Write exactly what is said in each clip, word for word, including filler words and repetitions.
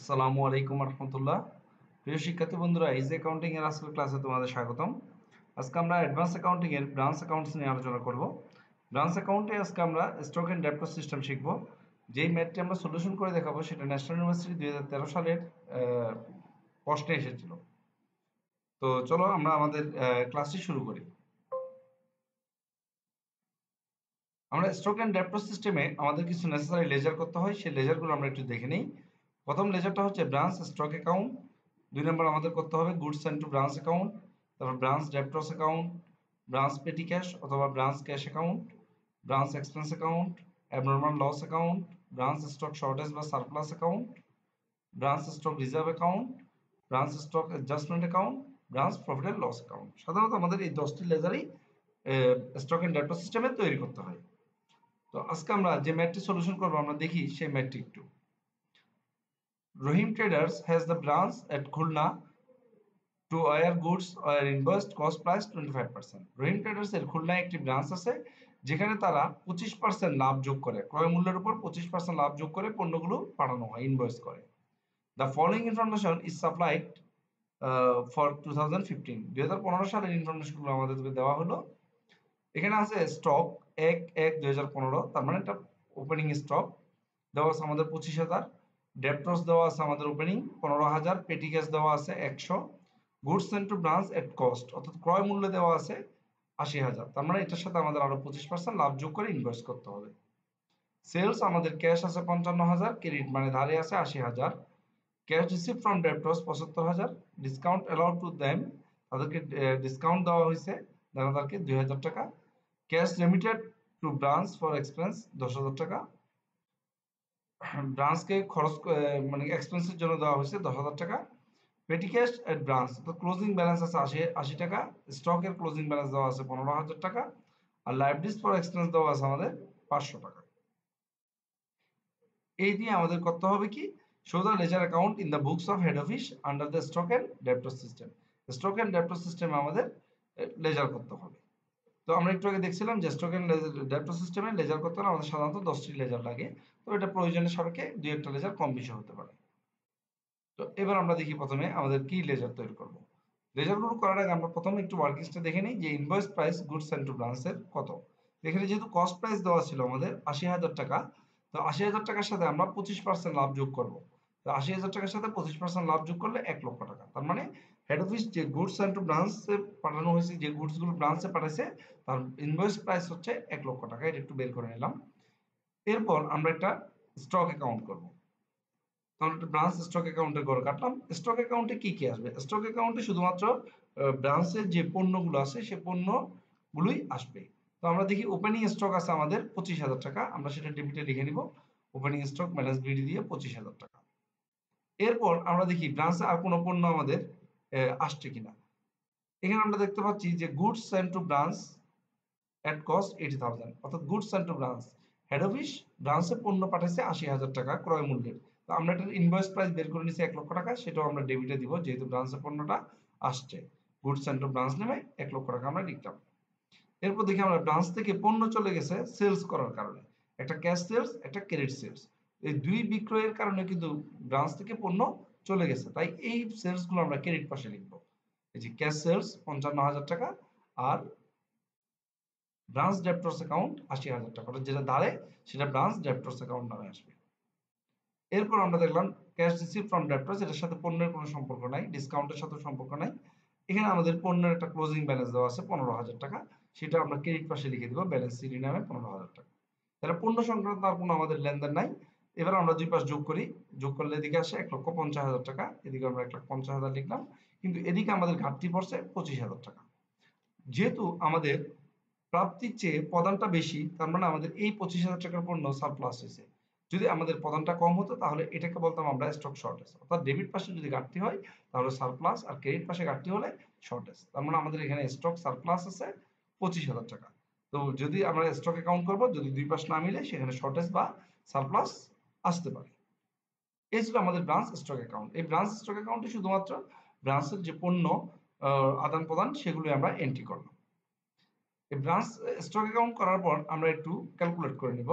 আসসালামু আলাইকুম রাহমাতুল্লাহ। প্রিয় শিক্ষার্থী বন্ধুরা, ইজি অ্যাকাউন্টিং এর আজকের ক্লাসে তোমাদের স্বাগতম। আজকে আমরা অ্যাডভান্স অ্যাকাউন্টিং এর ব্রাঞ্চ অ্যাকাউন্টস নিয়ে আলোচনা করব। ব্রাঞ্চ অ্যাকাউন্টে আজকে আমরা স্টক এন্ড ডেপ্ট সিস্টেম শিখব। যেই ম্যাথটি আমরা সলিউশন করে দেখাবো সেটা ন্যাশনাল ইউনিভার্সিটি দুই হাজার তেরো সালের প্রশ্নে এসেছিল। তো চলো আমরা আমাদের ক্লাসটি শুরু করি। আমরা স্টক এন্ড ডেপ্ট সিস্টেমে আমাদের কিছু নেসেসারি লেজার করতে হয়, সেই লেজারগুলো আমরা একটু দেখে নেই। প্রথম লেজারটা হচ্ছে ব্রাঞ্চ স্টক অ্যাকাউন্ট, দুই নম্বর আমাদের করতে হবে goods sent to branch account, তারপর branch debtors account, branch petty cash অথবা branch cash account, branch expense account, abnormal loss account, branch stock shortage বা surplus account, branch stock reserve account, branch stock adjustment account, branch profit and loss account. সাধারণত আমাদের এই দশটি লেজারই stock and ডেপ্ট সিস্টেমে তৈরি করতে হয়। তো আজকে আমরা যে ম্যাটটি সলিউশন করবো আমরা দেখি সেই ম্যাটটি একটু। Rohim Traders has the branch at Khulna to hire goods or invest cost price twenty-five percent. Rohim Traders এর খুলনা একটি ব্রাঞ্চ আছে যেখানে তারা পঁচিশ পার্সেন্ট লাভ যোগ করে, ক্রয় মূল্যের উপর পঁচিশ পার্সেন্ট লাভ যোগ করে পণ্যগুলো পাঠানো হয়, ইনভয়েস করে। The following information is supplied uh, for twenty fifteen. দুই হাজার পনেরো সালের ইনফরমেশনগুলো আমাদেরকে দেওয়া হলো। এখানে আছে স্টক এক এক দুই হাজার পনেরো, তার মানে এটা ওপেনিং স্টক দেওয়া আছে আমাদের পঁচিশ হাজার। ডেপ্টরস দেওয়া আছে আমাদের ওপেনিং পনেরো হাজার, পেটি ক্যাশ দেওয়া আছে একশো, goods sent to branch at cost অর্থাৎ ক্রয় মূল্য দেওয়া আছে আশি হাজার, তার মানে এটার সাথে আমাদের আরো পঁচিশ পার্সেন্ট লাভ যোগ করে ইনভয়েস করতে হবে। সেলস আমাদের ক্যাশ আছে পঞ্চান্ন হাজার, ক্রেডিট মানে ধারে আছে আশি হাজার, ক্যাশ রিসিভ ফ্রম ডেপ্টরস পঁচাত্তর হাজার, ডিসকাউন্ট অ্যালাউড টু দেম তাদেরকে ডিসকাউন্ট দেওয়া হয়েছে দানাদারকে দুই হাজার টাকা, cash remitted to branch for expense দশ হাজার টাকা, ব্রাঞ্চকে খরচ মানে এক্সপেন্সের জন্য দেওয়া হয়েছে দশ হাজার টাকা, পেটি ক্যাশ এট ব্রাঞ্চ তো ক্লোজিং ব্যালেন্স আছে আশি আশি টাকা, স্টকের ক্লোজিং ব্যালেন্স দেওয়া আছে পনেরো হাজার টাকা, আর লাইভলিহুড ফর এক্সপেন্স দেওয়া আছে আমাদের পাঁচশো টাকা। এই দিয়ে আমাদের করতে হবে কি, show the ledger account in the books of head office under the stock and debtor system. Stock and debtor সিস্টেমে আমাদের লেজার করতে হবে। তো আমরা একটু আগে দেখছিলাম যে স্টক এন্ড ডেপ্ট সিস্টেমে লেজার করতে হলে আমাদের সাধারণত দশটি লেজার লাগে। তো এটা প্রয়োজনের সাপেক্ষে দুই একটা লেজার কম বেশি হতে পারে। তো এবার আমরা দেখি প্রথমে আমাদের কি লেজার তৈরি করব। লেজারগুলো করার আগে আমরা প্রথমে একটু ওয়ার্কিংসটা দেখে নিই যে invoice price goods sent to ব্রাঞ্চের কত। এখানে যেহেতু কস্ট প্রাইস দেওয়া ছিল আমাদের আশি হাজার টাকা, তো আশি হাজার টাকার সাথে আমরা পঁচিশ পার্সেন্ট লাভ যোগ করবো। তো আশি হাজার টাকার সাথে পঁচিশ পার্সেন্ট লাভ যোগ করলে এক লক্ষ টাকা, তার মানে হেড অফিস যে গুডস এন্ড টু ব্রাঞ্চে পাঠানো হয়েছে, যে গুডসগুলো ব্রাঞ্চে পাঠাইছে তার ইনভয়েস প্রাইস হচ্ছে এক লক্ষ টাকা। এটা একটু বের করে নিলাম। এরপর আমরা একটা স্টক অ্যাকাউন্ট করব। তাহলে একটা ব্রাঞ্চ স্টক অ্যাকাউন্টের গড় কাটলাম। স্টক অ্যাকাউন্টে কি কি আসবে? স্টক অ্যাকাউন্টে শুধুমাত্র ব্রাঞ্চের যে পণ্যগুলো আছে সে পণ্যগুলোই আসবে। তো আমরা দেখি ওপেনিং স্টক আছে আমাদের পঁচিশ হাজার টাকা, আমরা সেটা ডেবিটে লিখে নিব ওপেনিং স্টক মাইনাস বিডি দিয়ে পঁচিশ হাজার টাকা। এরপর আমরা দেখি ব্রাঞ্চে আর কোনো পণ্য আমাদের আসছে কিনা। এখানে আমরা দেখতে পাচ্ছি যে goods sent to branch at cost আশি হাজার, অর্থাৎ goods sent to branch head office ব্রাঞ্চে পণ্য পাঠাইছে আশি হাজার টাকা ক্রয় মূল্যের। তো আমরা এটার ইনভয়েস প্রাইস বের করে নিছি এক লক্ষ টাকা, সেটাও আমরা ডেবিটে দিব যেহেতু ব্রাঞ্চে পণ্যটা আসছে। গুডস সেন্ট টু ব্রাঞ্চ নামে এক লক্ষ টাকা আমরা লিখলাম। এরপর দেখি আমরা ব্রাঞ্চ থেকে পণ্য চলে গেছে সেলস করার কারণে, একটা ক্যাশ সেলস একটা ক্রেডিট সেলস, এই দুই বিক্রয়ের কারণে কিন্তু ব্রাঞ্চ থেকে পণ্য চলে গেছে, তাই এই সেলস গুলো আমরা ক্রেডিট পাশে লিখবো। এই যে ক্যাশ সেলস পঞ্চান্ন হাজার টাকা আর ব্রাঞ্চ ডেপ্টরস অ্যাকাউন্ট আশি হাজার টাকা, যেটা ধারে সেটা ব্রাঞ্চ ডেপ্টরস অ্যাকাউন্ট নামে আসবে। এরপর আমরা দেখলাম ক্যাশ রিসিভ ফ্রম ডেপ্টরস, এটার সাথে পণ্যের কোনো সম্পর্ক নাই, ডিসকাউন্টের সাথে সম্পর্ক নাই। এখানে আমাদের পণ্যের একটা ক্লোজিং ব্যালেন্স দেওয়া আছে পনেরো হাজার টাকা, সেটা আমরা ক্রেডিট পাশে লিখে দেবো ব্যালেন্স সিডি নামে পনেরো হাজার টাকা। তাহলে পণ্য সংক্রান্ত আর কোনো আমাদের লেনদেন নাই। এবার আমরা দুই পাশ যোগ করি, যোগ করলে এদিকে আসে এক লক্ষ পঞ্চাশ হাজার টাকা, এদিকে আমরা এক লাখ পঞ্চাশ হাজার লিখলাম, কিন্তু এদিকে আমাদের ঘাটতি পড়ছে পঁচিশ হাজার টাকা। যেহেতু আমাদের প্রাপ্তির চেয়ে প্রদানটা বেশি, তার মানে আমাদের এই পঁচিশ হাজার টাকার পণ্য সারপ্লাস হয়েছে। যদি আমাদের প্রদানটা কম হতো তাহলে এটাকে বলতাম আমরা স্টক শর্টেজ, অর্থাৎ ডেবিট পাশে যদি ঘাটতি হয় তাহলে সারপ্লাস আর ক্রেডিট পাশে ঘাটতি হলে শর্টেজ। তার মানে আমাদের এখানে স্টক সারপ্লাস আছে পঁচিশ হাজার টাকা। তো যদি আমরা স্টক অ্যাকাউন্ট করবো, যদি দুই পাশ না মিলে সেখানে শর্টেজ বা সারপ্লাস আসতে পারে। এই ছিল আমাদের ব্রাঞ্চ স্টক অ্যাকাউন্ট। এই ব্রাঞ্চ স্টক অ্যাকাউন্টে শুধুমাত্র ব্রাঞ্চের যে পণ্য আদান প্রদান সেগুলো আমরা এন্ট্রি করলাম। এই ব্রাঞ্চ স্টক অ্যাকাউন্ট করার পর আমরা একটু ক্যালকুলেট করে নিব।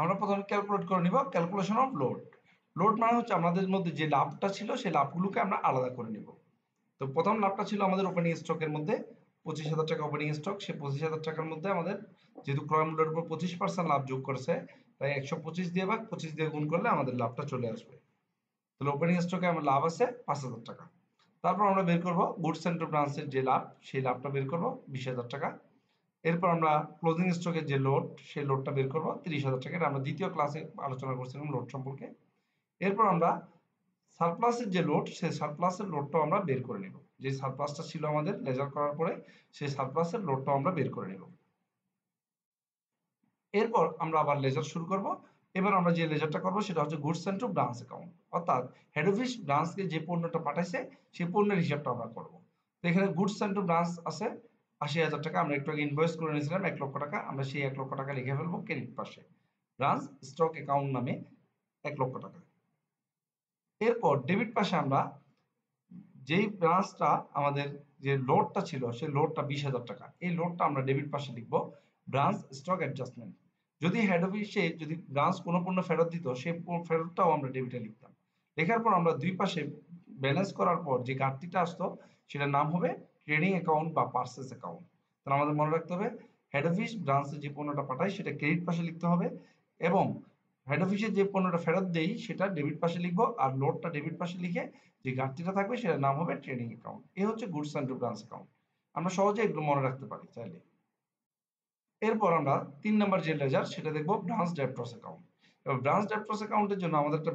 আমরা প্রথমে ক্যালকুলেট করে নিব ক্যালকুলেশন অফ লোড। লোড মানে হচ্ছে আমাদের মধ্যে যে লাভটা ছিল সেই লাভগুলোকে আমরা আলাদা করে নিব। তো প্রথম লাভটা ছিল আমাদের ওপেনিং স্টকের মধ্যে পঁচিশ হাজার টাকা ওপেনিং স্টক, সেই পঁচিশ হাজার টাকার মধ্যে আমাদের যেহেতু ক্রয় মূল্যের উপর পঁচিশ পার্সেন্ট লাভ যোগ করেছে তাই একশো পঁচিশ দিয়ে বা পঁচিশ দিয়ে গুণ করলে আমাদের লাভটা চলে আসবে। তাহলে ওপেনিং স্টকে আমার লাভ আছে পাঁচ হাজার টাকা। তারপর আমরা বের করবো গুড সেন্টার ব্রাঞ্চের যে লাভ সেই লাভটা বের করবো বিশ হাজার টাকা। এরপর আমরা ক্লোজিং স্টকের যে লোড সেই লোডটা বের করবো তিরিশ হাজার টাকা। এটা আমরা দ্বিতীয় ক্লাসে আলোচনা করছিলাম লোড সম্পর্কে। এরপর আমরা সারপ্লাসের যে লোড সেই সারপ্লাসের লোডটাও আমরা বের করে নেব। যে সারপ্লাসটা ছিল আমাদের লেজার করার পরে সেই সারপ্লাসের লোডটাও আমরা বের করে নেব। এরপর আমরা আবার লেজার শুরু করব। এবার আমরা যে লেজারটা করব সেটা হচ্ছে goods sent to branch account, অর্থাৎ হেড অফিস ব্রাঞ্চকে যে পণ্যটা পাঠাইছে সেই পণ্যের হিসাবটা আমরা করব। তো এখানে গুডস এন্ড টু ব্রাঞ্চ আছে আশি হাজার টাকা, আমরা একটু আগে ইনভয়েস করে নিয়েছিলাম এক লক্ষ টাকা। আমরা সেই এক লক্ষ টাকা লিখে ফেলবো ক্রেডিট পাশে ব্রাঞ্চ স্টক অ্যাকাউন্ট নামে এক লক্ষ টাকা। এরপর ডেবিট পাশে আমরা যেই ব্রাঞ্চটা আমাদের যে লোডটা ছিল সেই লোডটা বিশ হাজার টাকা, এই লোডটা আমরা ডেবিট পাশে লিখবো ব্রাঞ্চ স্টক অ্যাডজাস্টমেন্ট। যদি হেড অফিসে যদি ব্রাঞ্চ কোনো পণ্য ফেরত দিত সেই ফেরতটাও আমরা ডেবিটে লিখতাম। লেখার পর আমরা দুই পাশে ব্যালেন্স করার পর যে ঘাটতিটা আসতো সেটার নাম হবে ট্রেডিং অ্যাকাউন্ট বা পার্সেস অ্যাকাউন্ট। তাহলে আমাদের মনে রাখতে হবে হেড অফিস ব্রাঞ্চে যে পণ্যটা পাঠায় সেটা ক্রেডিট পাশে লিখতে হবে এবং হেড অফিসে যে পণ্যটা ফেরত দেই সেটা ডেবিট পাশে লিখবো, আর লোডটা ডেবিট পাশে লিখে যে ঘাটতিটা থাকবে সেটার নাম হবে ট্রেডিং অ্যাকাউন্ট। এ হচ্ছে goods sent to branch account. আমরা সহজে এগুলো মনে রাখতে পারি চাইলে। এরপর আমরা তিন নম্বর যে লেজার সেটা দেখবো ব্রাঞ্চ ডেপ্টরস অ্যাকাউন্ট। এবার ব্রাঞ্চ ডেপ্টরস অ্যাকাউন্টের জন্য আমাদের একটা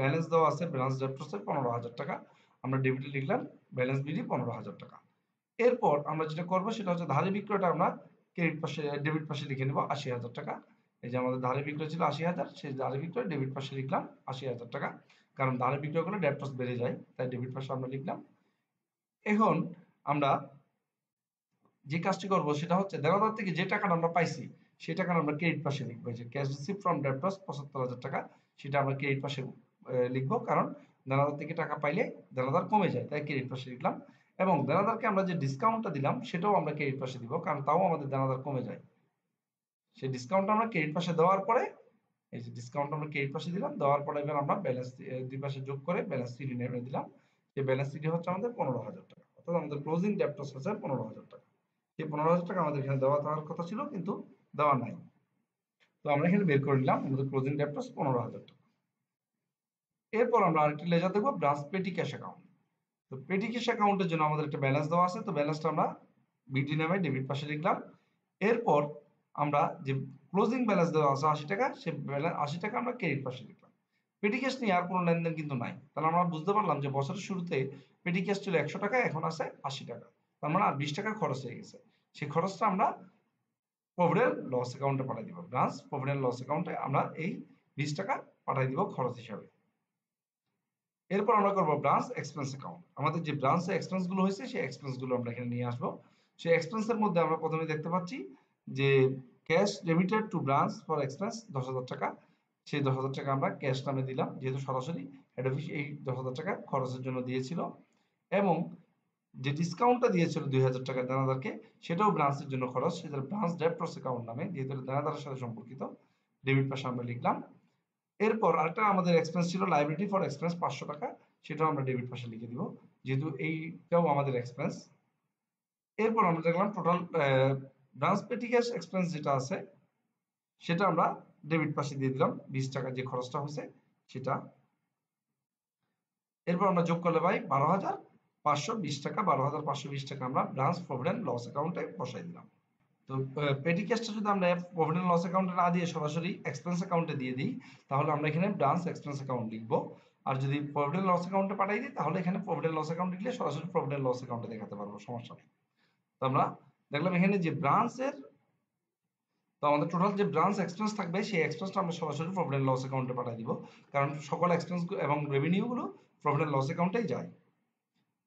ব্যালেন্স দেওয়া আছে ব্রাঞ্চ ডেপ্টরসের পনেরো হাজার টাকা, আমরা ডেবিটে লিখলাম ব্যালেন্স বিডি পনেরো হাজার টাকা। এরপর আমরা যেটা করবো সেটা হচ্ছে ধারে বিক্রয়টা আমরা ক্রেডিট পাশে ডেবিট পাশে লিখে নেবো আশি হাজার টাকা। এই যে আমাদের ধারে বিক্রয় ছিল আশি হাজার, সেই ধারে বিক্রয় ডেবিট পাশে লিখলাম আশি হাজার টাকা, কারণ ধারে বিক্রয় করলে ডেপ্টরস বেড়ে যায় তাই ডেবিট পাশে আমরা লিখলাম। এখন আমরা যে কাজটি করবো সেটা হচ্ছে দেনাদার থেকে যে টাকাটা আমরা পাইছি সেই টাকাটা আমরা ক্রেডিট পাশে লিখবো। যে ক্যাশ রিসিপ্ট ফ্রম ডেপ্টরস পঁচাত্তর হাজার টাকা, সেটা আমরা ক্রেডিট পাশে লিখবো, কারণ দেনাদার থেকে টাকা পাইলে দেনাদার কমে যায় তাই ক্রেডিট পাশে লিখলাম। এবং দেনাদারকে আমরা যে ডিসকাউন্টটা দিলাম সেটাও আমরা ক্রেডিট পাশে দিব, কারণ তাও আমাদের দেনাদার কমে যায়। সেই ডিসকাউন্টটা আমরা ক্রেডিট পাশে দেওয়ার পরে এই যে ডিসকাউন্ট আমরা ক্রেডিট পাশে দিলাম, দেওয়ার পরে এবার আমরা ব্যালেন্স দুই পাশে যোগ করে ব্যালেন্স সিটি নেমে দিলাম। যে ব্যালেন্স সিটি হচ্ছে আমাদের পনেরো হাজার টাকা, অর্থাৎ আমাদের ক্লোজিং ডেপ্টরস হচ্ছে পনেরো হাজার টাকা। এই পনেরো হাজার টাকা আমাদের এখানে দেওয়া থাকার কথা ছিল কিন্তু দেওয়া নাই, তো আমরা এখানে বের করে নিলাম আমাদের ক্লোজিং ডেপ্টরস পনেরো হাজার টাকা। এরপর আমরা আরেকটি লেজার দেখবো ব্রাঞ্চ পেটি ক্যাশ অ্যাকাউন্ট। তো পেটি ক্যাশ অ্যাকাউন্টের জন্য আমাদের একটা ব্যালেন্স দেওয়া আছে, তো ব্যালেন্সটা আমরা বিডি নামে ডেবিট পাশে লিখলাম। এরপর আমরা যে ক্লোজিং ব্যালেন্স দেওয়া আছে আশি টাকা, সে ব্যালেন্স আশি টাকা আমরা ক্রেডিট পাশে লিখলাম। পেটি ক্যাশ নিয়ে আর কোনো লেনদেন কিন্তু নাই, তাহলে আমরা বুঝতে পারলাম যে বছরের শুরুতে পেটি ক্যাশ ছিল একশো টাকা, এখন আছে আশি টাকা, তার মানে আর বিশ টাকা খরচ হয়ে গেছে। সেই খরচটা আমরা প্রভিডেন্ট লস অ্যাকাউন্টে পাঠিয়ে দিব, ব্রাঞ্চ প্রভিডেন্ট লস অ্যাকাউন্টে আমরা এই বিশ টাকা পাঠিয়ে দিব খরচ হিসাবে। এরপর আমরা করবো ব্রাঞ্চ এক্সপেন্স অ্যাকাউন্ট। আমাদের যে ব্রাঞ্চে এক্সপেন্স গুলো হয়েছে সেই এক্সপেন্স গুলো আমরা এখানে নিয়ে আসবো। সেই এক্সপেন্সের মধ্যে আমরা প্রথমে দেখতে পাচ্ছি যে cash debited to branch for expense দশ হাজার টাকা, সেই দশ হাজার টাকা আমরা ক্যাশ নামে দিলাম, যেহেতু সরাসরি হেড অফিস এই দশ হাজার টাকা খরচের জন্য দিয়েছিল। এবং যে ডিসকাউন্টটা দিয়েছিল দুই হাজার টাকা দানাদারকে সেটাও ব্রাঞ্চের জন্য খরচ, সেটা ব্রাঞ্চ ডেপ্টরস অ্যাকাউন্ট নামে, যেহেতু দানাদারের সাথে সম্পর্কিত ডেবিট পাশে আমরা লিখলাম। এরপর আরেকটা আমাদের এক্সপেন্স ছিল লাইবিলিটি ফর এক্সপেন্স পাঁচশো টাকা, সেটাও আমরা ডেবিট পাশে লিখে দিব, যেহেতু এইটাও আমাদের এক্সপেন্স। এরপর আমরা দেখলাম total branch petty cash expense যেটা আছে সেটা আমরা ডেবিট পাশে দিয়ে দিলাম, বিশ টাকা যে খরচটা হয়েছে সেটা। এরপর আমরা যোগ করলে ভাই বারো হাজার পাঁচশো বিশ টাকা, বারো হাজার পাঁচশো বিশ টাকা আমরা ব্রাঞ্চ প্রভিডেন্ট লস অ্যাকাউন্টে বসাই দিলাম। তো পেটি ক্যাশটা যদি আমরা প্রভিডেন্ট লস অ্যাকাউন্টে না দিয়ে সরাসরি এক্সপেন্স অ্যাকাউন্টে দিয়ে দিই তাহলে আমরা এখানে ব্রাঞ্চ এক্সপেন্স অ্যাকাউন্ট লিখবো, আর যদি প্রভিডেন্ট লস অ্যাকাউন্টে পাঠাই দিই তাহলে এখানে প্রভিডেন্ট লস অ্যাকাউন্ট লিখলে সরাসরি প্রভিডেন্ট লস অ্যাকাউন্টে দেখাতে পারবো, সমস্যা নেই। তো আমরা দেখলাম এখানে যে ব্রাঞ্চের তো আমাদের টোটাল যে ব্রাঞ্চ এক্সপেন্স থাকবে সেই এক্সপেন্সটা আমরা সরাসরি প্রভিডেন্ট লস অ্যাকাউন্টে পাঠিয়ে দিব, কারণ সকল এক্সপেন্স এবং রেভিনিউগুলো প্রভিডেন্ট লস অ্যাকাউন্টেই যায়।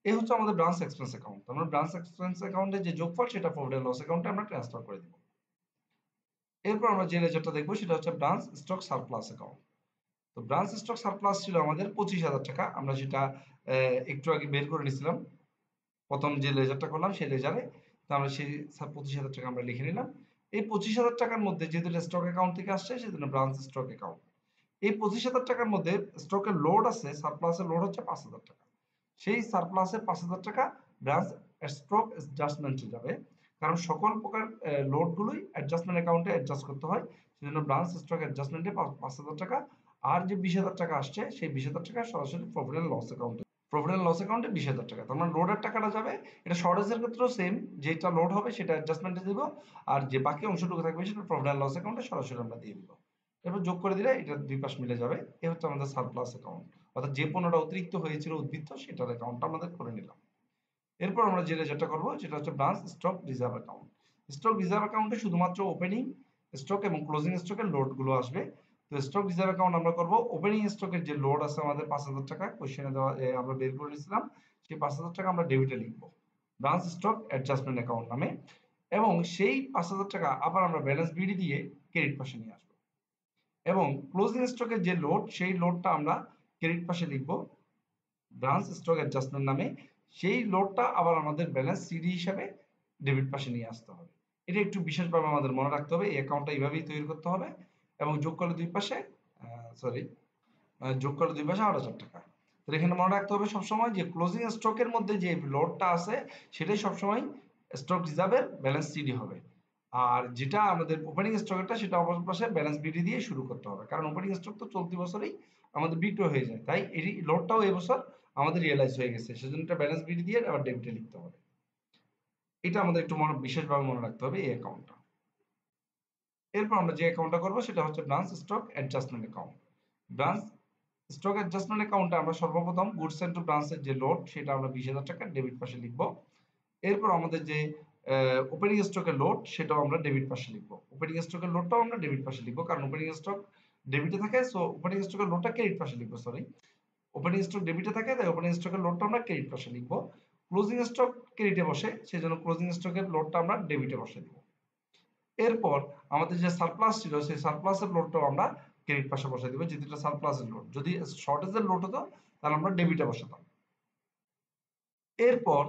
এই হচ্ছে আমাদের ব্রাঞ্চ এক্সপেন্স অ্যাকাউন্ট। আমরা ব্রাঞ্চ এক্সপেন্স অ্যাকাউন্টে যে যোগফল সেটা প্রভিডেন্ট লস অ্যাকাউন্টে আমরা ট্রান্সফার করে দিব। এরপর আমরা যে লেজারটা দেখবো সেটা হচ্ছে ব্রাঞ্চ স্টক সারপ্লাস অ্যাকাউন্ট। তো ব্রাঞ্চ স্টক সারপ্লাস ছিল আমাদের পঁচিশ হাজার টাকা, আমরা সেটা একটু আগে বের করে নিয়েছিলাম প্রথম যে লেজারটা করলাম সেই লেজারে, তো আমরা সেই পঁচিশ হাজার টাকা আমরা লিখে নিলাম। এই পঁচিশ হাজার টাকার মধ্যে যেহেতু স্টক অ্যাকাউন্ট থেকে আসছে সেজন্য ব্রাঞ্চ স্টক অ্যাকাউন্ট। এই পঁচিশ হাজার টাকার মধ্যে স্টকের লোড আছে, সারপ্লাসের লোড হচ্ছে পাঁচ হাজার টাকা। সেই সারপ্লাসের পাঁচ হাজার টাকা ব্রাঞ্চ স্টক অ্যাডজাস্টমেন্টে যাবে, কারণ সকল প্রকার লোডগুলোই অ্যাডজাস্টমেন্ট অ্যাকাউন্টে অ্যাডজাস্ট করতে হয়, সেজন্য ব্রাঞ্চ স্টক অ্যাডজাস্টমেন্টে পাঁচ হাজার টাকা। আর যে বিশ হাজার টাকা আসছে সেই বিশ হাজার টাকা সরাসরি প্রফিট অ্যান্ড লস অ্যাকাউন্টে, প্রফিট অ্যান্ড লস অ্যাকাউন্টে বিশ হাজার টাকা। তার মানে লোডের টাকাটা যাবে, এটা শর্টেজের ক্ষেত্রেও সেম, যেটা লোড হবে সেটা অ্যাডজাস্টমেন্টে দেবো, আর যে বাকি অংশটুকু থাকবে সেটা প্রফিট অ্যান্ড লস অ্যাকাউন্টে সরাসরি আমরা দিয়ে দেবো। এরপর যোগ করে দিলে এটা দুই পাশ মিলে যাবে। এ হচ্ছে আমাদের সারপ্লাস অ্যাকাউন্ট, অর্থাৎ যে পণ্যটা অতিরিক্ত হয়েছিল উদ্বৃত্ত সেটার অ্যাকাউন্টটা আমাদের করে নিলাম। এরপর আমরা যেটা যেটা করবো সেটা হচ্ছে branch stock reserve account. Stock reserve অ্যাকাউন্টে শুধুমাত্র ওপেনিং স্টক এবং ক্লোজিং স্টকের লোডগুলো আসবে। তো স্টক রিজার্ভ অ্যাকাউন্ট আমরা করবো, ওপেনিং স্টকের যে লোড আছে আমাদের পাঁচ হাজার টাকা কোয়েশ্চেনে দেওয়া আমরা বের করে নিয়েছিলাম, সেই পাঁচ হাজার টাকা আমরা ডেবিটে লিখবো ব্রাঞ্চ স্টক অ্যাডজাস্টমেন্ট অ্যাকাউন্ট নামে, এবং সেই পাঁচ হাজার টাকা আবার আমরা ব্যালেন্স বিডি দিয়ে ক্রেডিট পাশে নিয়ে আসবো, এবং ক্লোজিং স্টকের যে লোড সেই লোডটা আমরা ক্রেডিট পাশে লিখবো ব্রাঞ্চ স্টক অ্যাডজাস্টমেন্ট নামে। সেই লোডটা আবার আমাদের ব্যালেন্স সিডি হিসাবে ডেবিট পাশে নিয়ে আসতে হবে। এটা একটু বিশেষভাবে আমাদের মনে রাখতে হবে, এই অ্যাকাউন্টটা এইভাবেই তৈরি করতে হবে। এবং যোগ করলে দুই পাশে সরি যোগ করলে দুই পাশে আট হাজার টাকা। তো এখানে মনে রাখতে হবে সবসময় যে ক্লোজিং স্টকের মধ্যে যে লোডটা আছে সেটাই সবসময় স্টক রিজার্ভের ব্যালেন্স সিডি হবে, আর যেটা আমাদের ওপেনিং স্টকটা সেটা অপর পাশে ব্যালেন্স বিডি দিয়ে শুরু করতে হবে, কারণ ওপেনিং স্টক তো চলতি বছরেই আমাদের বিক্রয় হয়ে যায়, তাই এই লোডটাও এবছর আমাদের রিয়েলাইজ হয়ে গেছে, সেজন্য এটা ব্যালেন্স বিডি দিয়ে আবার ডেবিটে লিখতে হবে। এটা আমাদের একটু মনে বিশেষভাবে মনে রাখতে হবে এই অ্যাকাউন্টটা। এরপর আমরা যে অ্যাকাউন্টটা করবো সেটা হচ্ছে branch stock adjustment account. Branch stock adjustment অ্যাকাউন্টে আমরা সর্বপ্রথম গুডস এন্ড টু ব্রাঞ্চের যে লোড সেটা আমরা বিশ হাজার টাকা ডেবিট পাশে লিখবো। এরপর আমাদের যে ওপেনিং স্টকের লোড সেটাও আমরা ডেবিট পাশে লিখবো, ওপেনিং স্টকের লোডটাও আমরা ডেবিট পাশে লিখবো, কারণ ওপেনিং স্টক ডেবিটে থাকে, সো ওপেনিং স্টকের লোডটা ক্রেডিট পাশে লিখবো সরি ওপেনিং স্টক ডেবিটে থাকে তাই ওপেনিং স্টকের লোডটা আমরা ক্রেডিট পাশে লিখবো। ক্লোজিং স্টক ক্রেডিটে বসে, সেই জন্য ক্লোজিং স্টকের লোডটা আমরা ডেবিটে বসে দিব। এরপর আমাদের যে সারপ্লাস ছিল সেই সারপ্লাসের লোডটাও আমরা ক্রেডিট পাশে বসে দিব, যদি এটা সারপ্লাসের লোড, যদি শর্টেজের লোড হতো তাহলে আমরা ডেবিটে বসাতাম। এরপর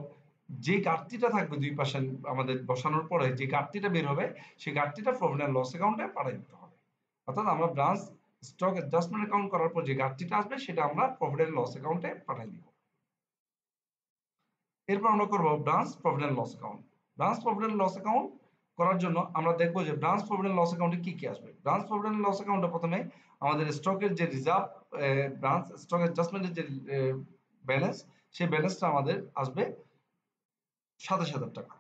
যে ঘাটতিটা থাকবে দুই পাশে আমাদের বসানোর পরে যে ঘাটতিটা বের হবে সেই ঘাটতিটা প্রফিট অ্যান্ড লস অ্যাকাউন্টে পাঠিয়ে দিতে হবে, অর্থাৎ আমরা ব্রাঞ্চ স্টক অ্যাডজাস্টমেন্ট অ্যাকাউন্ট করার পর যে ঘাটতিটা আসবে সেটা আমরা প্রফিট অ্যান্ড লস অ্যাকাউন্টে পাঠিয়ে দিব। এরপর আমরা করবো branch profit and loss account. Branch profit and loss account করার জন্য আমরা দেখবো যে ব্রাঞ্চ প্রফিট অ্যান্ড লস অ্যাকাউন্টে কি কি আসবে। ব্রাঞ্চ প্রফিট অ্যান্ড লস অ্যাকাউন্টে প্রথমে আমাদের স্টকের যে রিজার্ভ ব্রাঞ্চ স্টক অ্যাডজাস্টমেন্টের যে ব্যালেন্স সেই ব্যালেন্সটা আমাদের আসবে সাতাশ হাজার টাকা,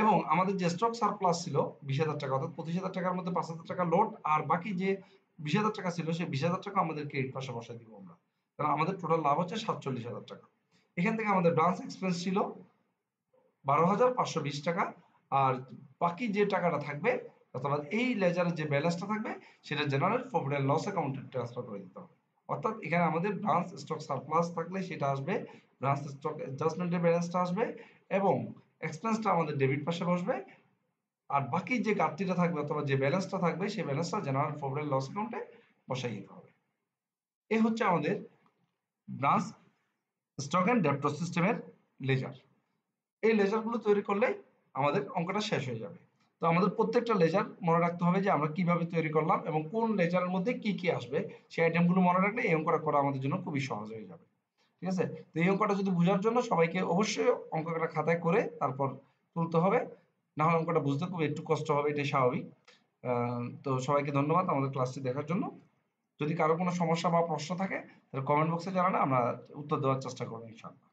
এবং আমাদের যে স্টক সারপ্লাস ছিল বিশ হাজার টাকা, অর্থাৎ পঁচিশ হাজার টাকার মধ্যে পাঁচ হাজার টাকা লোড আর বাকি যে বিশ হাজার টাকা ছিল সেই বিশ হাজার টাকা আমাদের ক্রেডিট পাশে বসাই দিব আমরা, কারণ আমাদের টোটাল লাভ হচ্ছে সাতচল্লিশ হাজার টাকা। এখান থেকে আমাদের ব্রাঞ্চ এক্সপেন্স ছিল বারো হাজার পাঁচশো বিশ টাকা, আর বাকি যে টাকাটা থাকবে অর্থাৎ এই লেজারের যে ব্যালেন্সটা থাকবে সেটা জেনারেল প্রফিট অ্যান্ড লস অ্যাকাউন্টে ট্রান্সফার করে দিতে হবে, অর্থাৎ এখানে আমাদের ব্রাঞ্চ স্টক সারপ্লাস থাকলে সেটা আসবে ব্রাঞ্চ স্টক অ্যাডজাস্টমেন্টের ব্যালেন্সটা আসবে এবং এক্সপেন্সটা আমাদের ডেবিট পাশে বসবে, আর বাকি যে ঘাটতিটা থাকবে অথবা যে ব্যালেন্সটা থাকবে সেই ব্যালেন্সটা জেনারেল প্রফিট অ্যান্ড লস অ্যাকাউন্টে বসাই দিতে হবে। এই হচ্ছে আমাদের ব্রাঞ্চ স্টক অ্যান্ড ডেপ্টর সিস্টেমের লেজার। এই লেজারগুলো তৈরি করলে আমাদের অঙ্কটা শেষ হয়ে যাবে। তো আমাদের প্রত্যেকটা লেজার মনে রাখতে হবে যে আমরা কিভাবে তৈরি করলাম এবং কোন লেজারের মধ্যে কি কি আসবে, সেই আইটেমগুলো মনে রাখলে এই অঙ্কটা করা আমাদের জন্য খুবই সহজ হয়ে যাবে। ঠিক আছে, তো এই অঙ্কটা যদি বোঝার জন্য সবাইকে অবশ্যই অঙ্কটা খাতায় করে তারপর তুলতে হবে, না হলে অঙ্কটা বুঝতে খুব একটু কষ্ট হবে, এটাই স্বাভাবিক। তো সবাইকে ধন্যবাদ আমাদের ক্লাসটি দেখার জন্য। যদি কারো কোনো সমস্যা বা প্রশ্ন থাকে তাহলে কমেন্ট বক্সে জানালে আমরা উত্তর দেওয়ার চেষ্টা করবো ইনশাআল্লাহ।